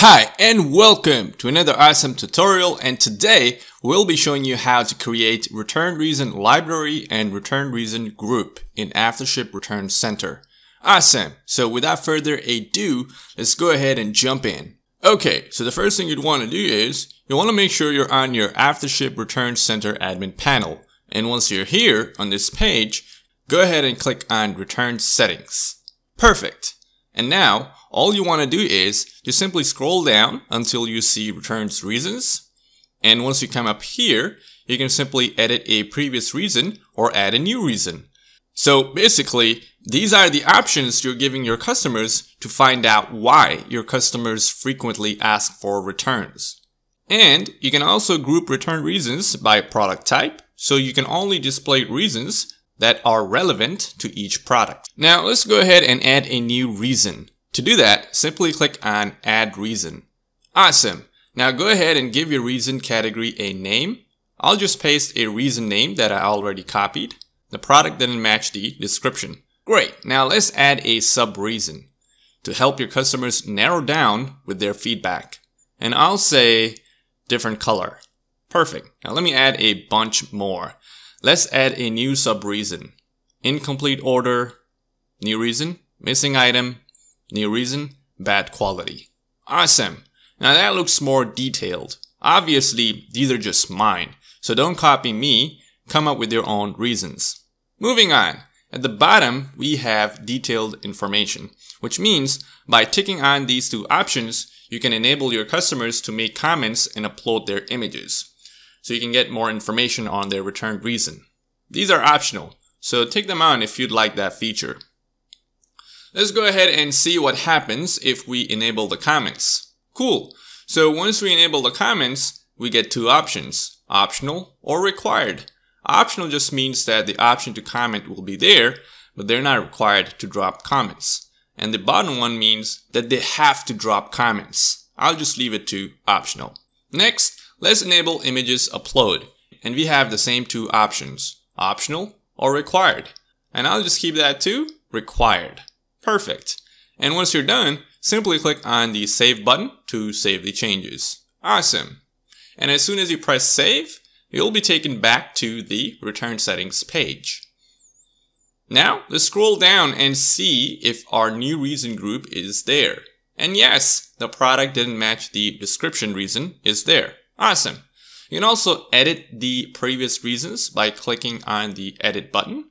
Hi and welcome to another awesome tutorial, and today we'll be showing you how to create return reason library and return reason group in AfterShip Returns Center. Awesome! So without further ado, let's go ahead and jump in. Okay, so the first thing you'd want to do is you want to make sure you're on your AfterShip Returns Center admin panel. And once you're here on this page, go ahead and click on Return Settings. Perfect! And now, all you want to do is just simply scroll down until you see returns reasons. And once you come up here, you can simply edit a previous reason or add a new reason. So basically, these are the options you're giving your customers to find out why your customers frequently ask for returns. And you can also group return reasons by product type, so you can only display reasons that are relevant to each product. Now let's go ahead and add a new reason. To do that, simply click on Add Reason. Awesome! Now go ahead and give your reason category a name. I'll just paste a reason name that I already copied. The product didn't match the description. Great! Now let's add a sub-reason to help your customers narrow down with their feedback. And I'll say different color. Perfect. Now let me add a bunch more. Let's add a new sub-reason. Incomplete order, new reason, missing item, new reason, bad quality. Awesome. Now that looks more detailed. Obviously, these are just mine, so don't copy me. Come up with your own reasons. Moving on. At the bottom, we have detailed information, which means by ticking on these two options, you can enable your customers to make comments and upload their images, so you can get more information on their returned reason. These are optional, so take them on if you'd like that feature. Let's go ahead and see what happens if we enable the comments. Cool. So once we enable the comments, we get two options, optional or required. Optional just means that the option to comment will be there, but they're not required to drop comments. And the bottom one means that they have to drop comments. I'll just leave it to optional. Next, let's enable images upload. And we have the same two options, optional or required. And I'll just keep that to required. Perfect. And once you're done, simply click on the Save button to save the changes. Awesome. And as soon as you press Save, you'll be taken back to the Return Settings page. Now, let's scroll down and see if our new reason group is there. And yes, the product didn't match the description reason is there. Awesome. You can also edit the previous reasons by clicking on the Edit button.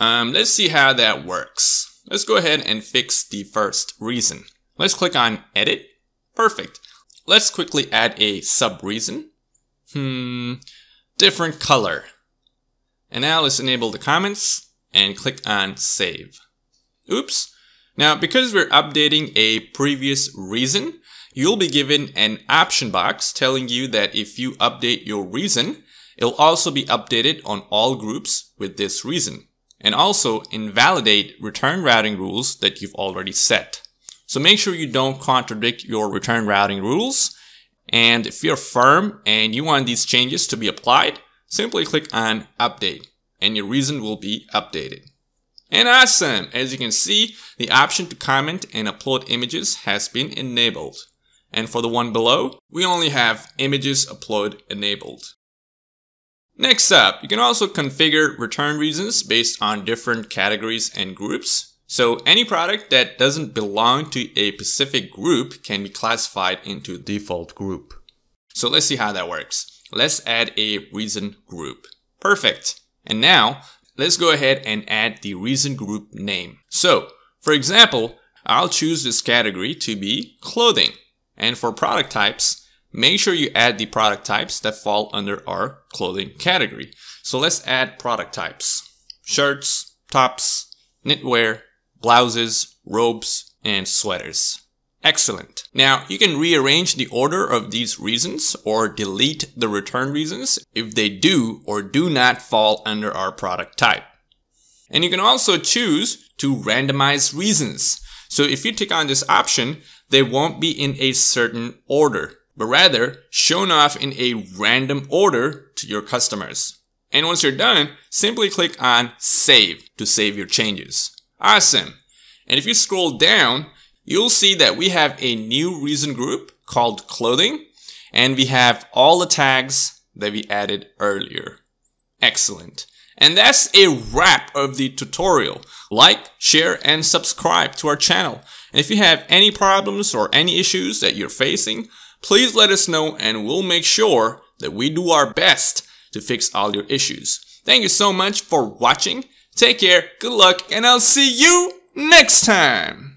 Let's see how that works. Let's go ahead and fix the first reason. Let's click on Edit. Perfect. Let's quickly add a sub-reason. Different color. And now let's enable the comments and click on Save. Oops. Now because we're updating a previous reason, you'll be given an option box telling you that if you update your reason, it'll also be updated on all groups with this reason. And also invalidate return routing rules that you've already set. So make sure you don't contradict your return routing rules. And if you're firm and you want these changes to be applied, simply click on Update and your reason will be updated. And awesome! As you can see, the option to comment and upload images has been enabled. And for the one below, we only have images upload enabled. Next up, you can also configure return reasons based on different categories and groups. So any product that doesn't belong to a specific group can be classified into default group. So let's see how that works. Let's add a reason group. Perfect. And now let's go ahead and add the reason group name. So for example, I'll choose this category to be clothing. And for product types, make sure you add the product types that fall under our clothing category. So let's add product types. Shirts, tops, knitwear, blouses, robes, and sweaters. Excellent. Now you can rearrange the order of these reasons or delete the return reasons if they do or do not fall under our product type. And you can also choose to randomize reasons. So if you tick on this option, they won't be in a certain order, but rather shown off in a random order to your customers. And once you're done, simply click on Save to save your changes. Awesome. And if you scroll down, you'll see that we have a new reason group called clothing, and we have all the tags that we added earlier. Excellent. And that's a wrap of the tutorial. Like, share, and subscribe to our channel. And if you have any problems or any issues that you're facing, please let us know and we'll make sure that we do our best to fix all your issues. Thank you so much for watching. Take care, good luck, and I'll see you next time.